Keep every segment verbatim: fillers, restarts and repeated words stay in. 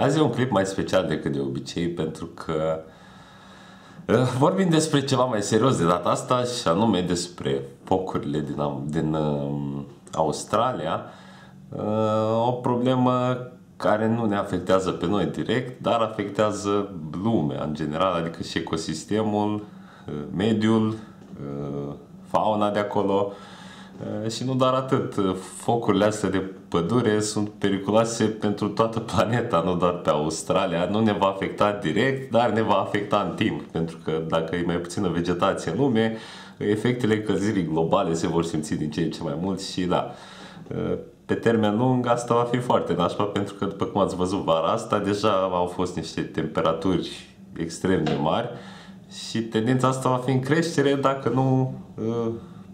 Azi e un clip mai special decât de obicei, pentru că vorbim despre ceva mai serios de data asta, și anume despre focurile din, din Australia. O problemă care nu ne afectează pe noi direct, dar afectează lumea în general, adică și ecosistemul, mediul, fauna de acolo. Și nu doar atât, focurile astea de pădure sunt periculoase pentru toată planeta, nu doar pe Australia. Nu ne va afecta direct, dar ne va afecta în timp, pentru că dacă e mai puțină vegetație în lume, efectele încălzirii globale se vor simți din ce în ce mai mult și da, pe termen lung asta va fi foarte nașpa, pentru că după cum ați văzut vara asta, deja au fost niște temperaturi extrem de mari și tendința asta va fi în creștere dacă nu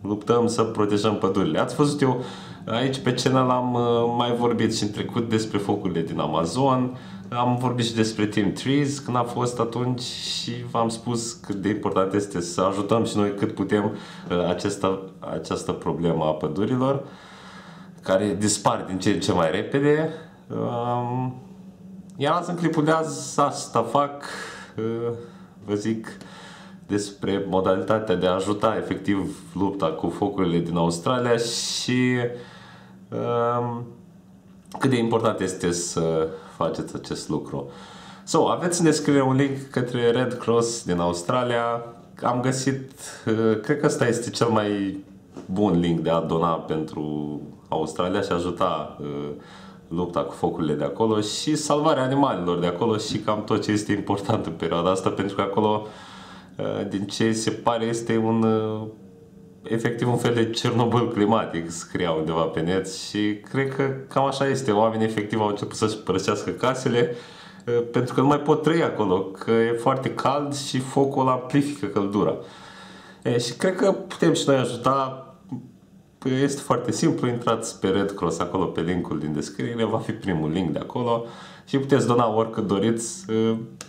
luptăm să protejăm pădurile. Ați văzut, eu aici pe canal am mai vorbit și în trecut despre focurile din Amazon, am vorbit și despre Team Trees când a fost atunci și v-am spus cât de important este să ajutăm și noi cât putem această, această problemă a pădurilor, care dispar din ce în ce mai repede. Iar azi în clipul de azi asta fac, vă zic despre modalitatea de a ajuta efectiv lupta cu focurile din Australia și um, cât de important este să faceți acest lucru. So, aveți în descriere un link către Red Cross din Australia. Am găsit, uh, cred că ăsta este cel mai bun link de a dona pentru Australia și ajuta uh, lupta cu focurile de acolo și salvarea animalelor de acolo și cam tot ce este important în perioada asta, pentru că acolo, din ce se pare, este un efectiv un fel de Cernobâl climatic, scria undeva pe net, și cred că cam așa este. Oamenii efectiv au început să-și părăsească casele pentru că nu mai pot trăi acolo, că e foarte cald și focul amplifică căldura. E, și cred că putem și noi ajuta. Este foarte simplu, intrați pe Red Cross acolo pe linkul din descriere, va fi primul link de acolo și puteți dona oricât doriți.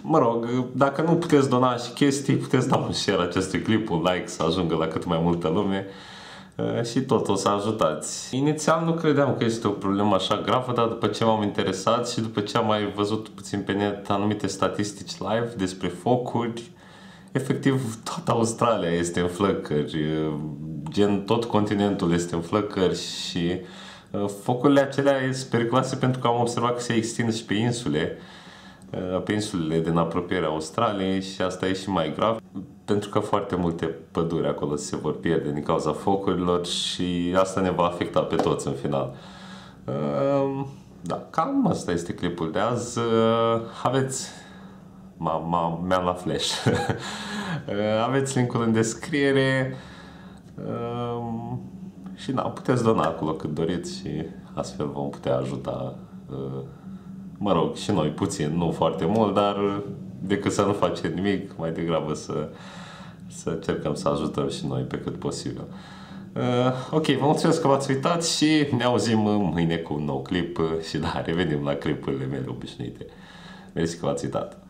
Mă rog, dacă nu puteți dona și chestii, puteți da un share acestui clip, un like să ajungă la cât mai multă lume și tot o să ajutați. Inițial nu credeam că este o problemă așa gravă, dar după ce m-am interesat și după ce am mai văzut puțin pe net anumite statistici live despre focuri, efectiv toată Australia este în flăcări, gen tot continentul este în flăcări și focurile acelea sunt periculoase pentru că am observat că se extind și pe insule, pe insulele din apropierea Australiei și asta e și mai grav, pentru că foarte multe păduri acolo se vor pierde din cauza focurilor și asta ne va afecta pe toți în final. Da, cam asta este clipul de azi. Aveți... mi-am la flash. Aveți linkul în descriere um, și da, puteți dona acolo cât doriți și astfel vom putea ajuta, uh, mă rog, și noi puțin, nu foarte mult, dar decât să nu facem nimic, mai degrabă să, să încercăm să ajutăm și noi pe cât posibil. Uh, ok, vă mulțumesc că v-ați uitat și ne auzim mâine cu un nou clip și da, revenim la clipurile mele obișnuite. Mersi că v-ați uitat!